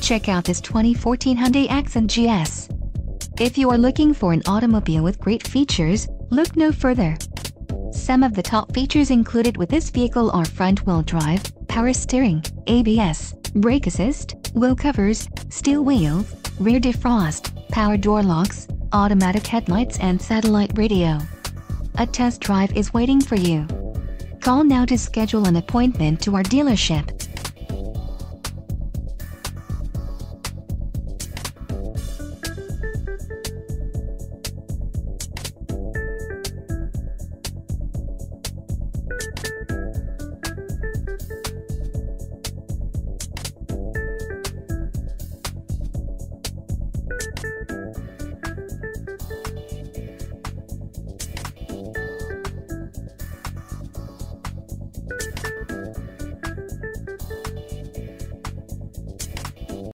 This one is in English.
Check out this 2014 Hyundai Accent GS. If you are looking for an automobile with great features, look no further. Some of the top features included with this vehicle are front-wheel drive, power steering, ABS, brake assist, wheel covers, steel wheels, rear defrost, power door locks, automatic headlights and satellite radio. A test drive is waiting for you. Call now to schedule an appointment to our dealership.